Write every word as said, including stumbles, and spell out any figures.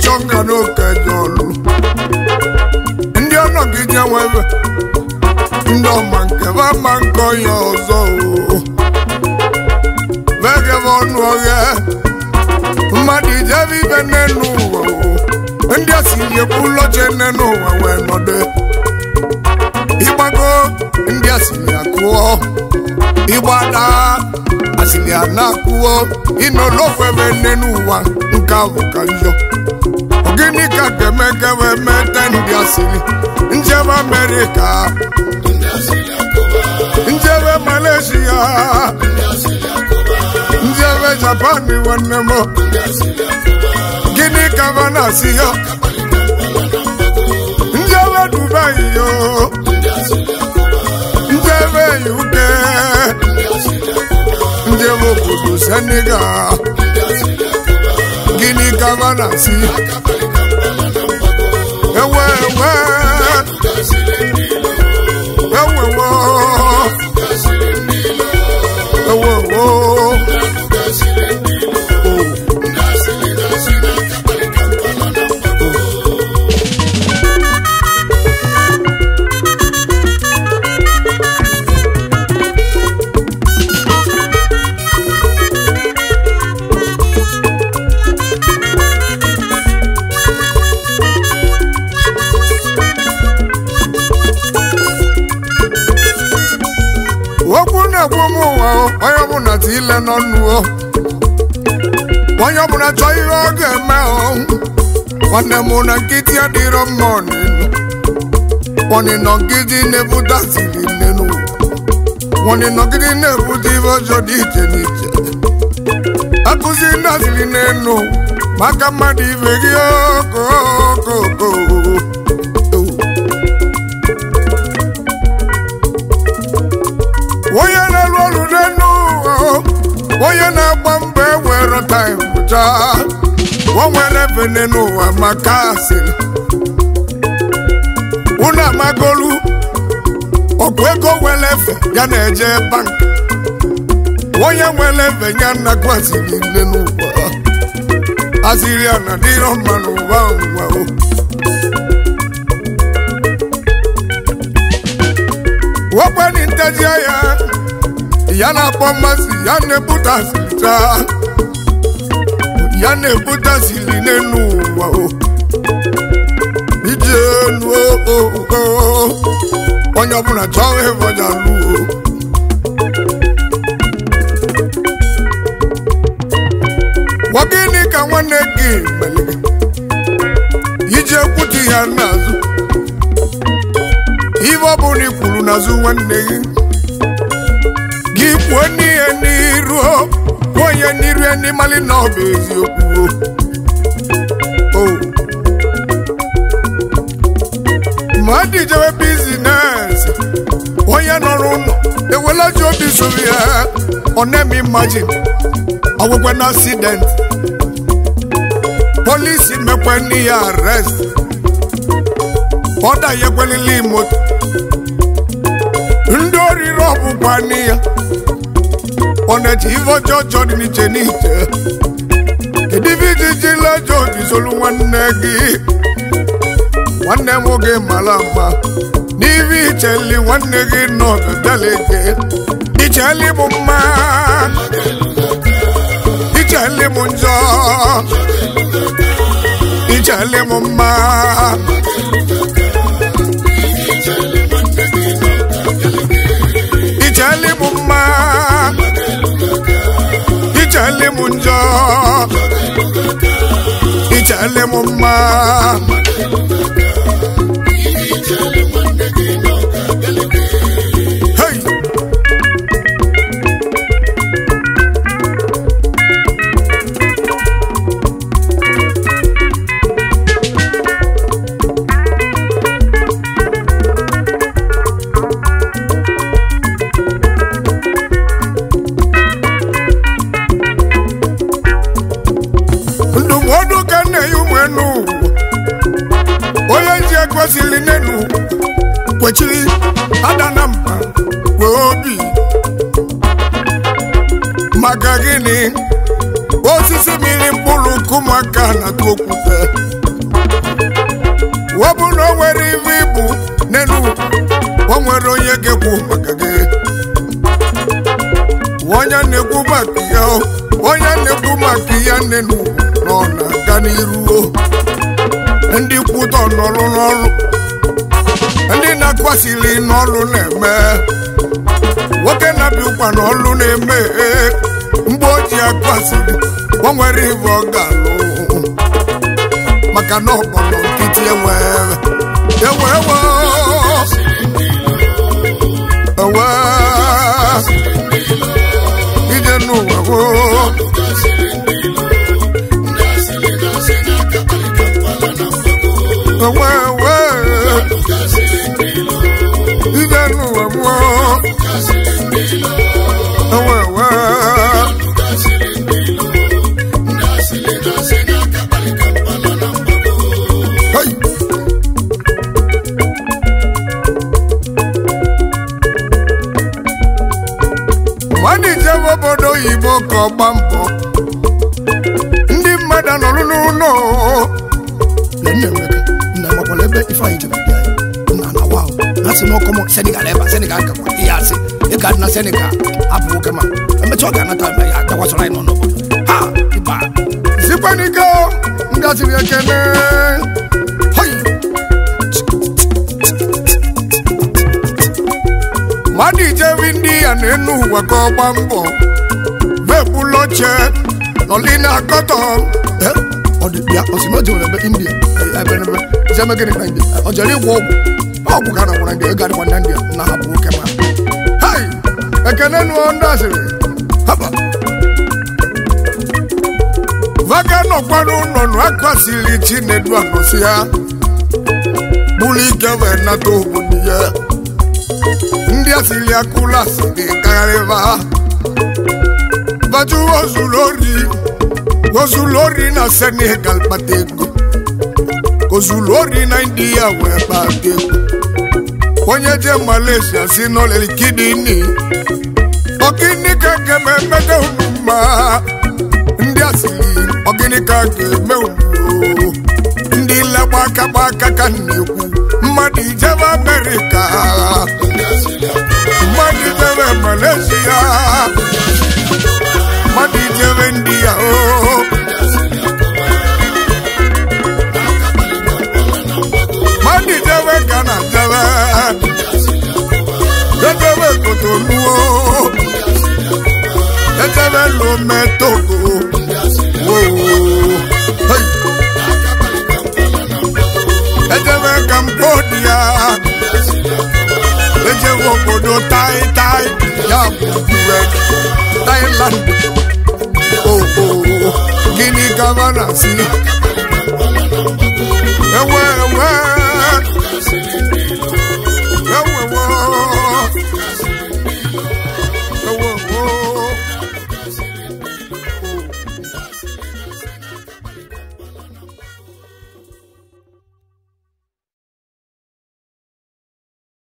chonga no kejolu. India no gije wewe. Ndo manke va manko yozo. Vege vonu oge. Madije vive nenu. India siye bulo jenenu wewe no de. Ibago India siye kuo. Ibada Asilia nakuo ino lowe venenuwa nkavu kanyo ogini kakemekewe mete ndia sili njewe Amerika njewe Malaysia njewe Japani wanemo gini kavanasiyo njewe Dubai yo njewe U K Njevo kudu Senega Gini kavanasi Ewe ewe Ewe ewe Ewe ewe Ile no nuo Wanyo muna choy oge meo Wane muna kiti ya diro moni Wane no kiti nebu da sili nenu Wane no kiti nebu divo jodi jeniche Akusi na sili nenu Maka madi vegi oko oko oko Oyana bambe wero time ja Wawele veneno wa makasili Una magolu Okweko welefe yaneje bank Oya welefe yana kwa sili nenu wa Asiriana diro manu wa wawo Wapwe nintajia ya Yana bombasi, yana butasi ta, yana butasi linenu wao, idenu oh oh, wanyabuna chawe wajalu. Wageni kama negi mele, idekuti yana zu, iwa buni kuluna zu wanegi. Wani eni ruo, wani eni ruo eni mali na bezi yoku. Oh, madi jawe business, wani anorumo, ewela jobi suviya. Onem imagine, awo kwen accident, police me kwen ni arrest, oda ye kwen limot, ndori robu paniya. Oneji ivo jojo ni niche niche Ediviji jila joji solu wanegi Wane moge malama Nivi cheli wanegi no delege Nicheli mumma Nicheli munjo Nicheli mumma Nicheli mumma Ichale munjo, ichale mumma, ichale mande dino kagalebe. Hey, Kwechiri, adanampa, weobi Magagini, osisi mili mbulu kumwaka na kukute bụ na nwere iwe bụ nenu o nwere onye gekwu maka gị wonya nekwu maka ya wonya nekwu maka ya nenu no na gani ruo ndị kwudo n'ọrụ n'ọrụ ndị na kwasili n'ọrụ na-eme woke na bi kwa n'ọrụ na-eme mgbe oji akwasili o nwere iwe ọ ga-alụ maka na ọkpọrọ nkịtị enwere ewewo ewe ije n'ụwa woo ewewe ije n'ụwa woo ewewe Bambo, ndi mada no no no. Neneweka, na makolebe ifa ije bia. Na na wow, that's no come Senegal ever Senegal ka kwa yase. E ka na Senegal abu kama. Me choka na ta ya ta kwa so lai no no. Ha, iba. Sipani go, ngati ya kene. Madi je windi anenu wa ko bambo. Nolina Cotton, eh? Or the Bia or Simojo of India. I remember Jamaican India. Or Jerry Wob. Oh, Bugana when I get one India. Now, Bukama. Hi, I can't wonder. Haba Vagano Pano, no Rakwasili, Chinedwan, Lucia Bully Governato, Bunia India Silia Kulas, the Careva. Baju Ozulori, Ozulori na Senegal patego, Ozulori na India we patego. Onyeje Malaysia sino leli kidini, ogini kake me me unuma, India si ogini kake me unu, Indi la baka baka kaniu, madi jeva America, madi jeva Malaysia. Madi jeva India oh, madi jeva Ghana jeva, jeva Cotonou oh, jeva Lomé Togo oh, hey, jeva Cambodia, jeva Obodo Tai Tai, ya Thailand. Gini Gavana, see. Ewe, ewe.